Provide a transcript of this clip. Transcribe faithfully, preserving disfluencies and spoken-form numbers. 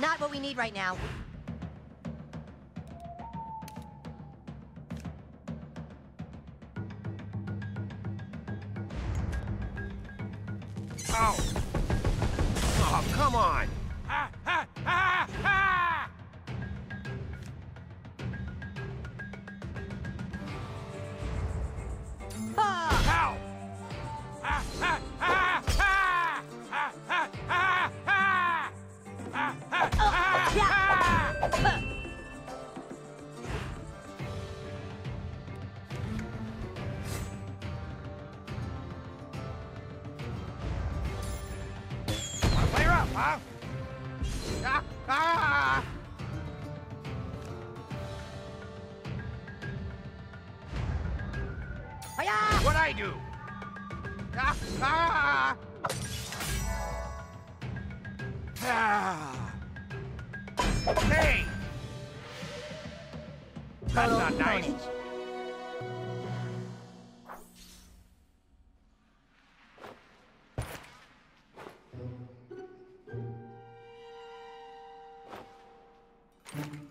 not what we need right now. Ow! Oh, come on! Ha, ha, ha, ha! Ow! Ha, ha, ha, ha! Ha, ha, ha, ha! Ha, ha, ha, ha! Huh? Ah, ah. What I do? Ah, ah. Ah. Hey, that's not nice. Thank you.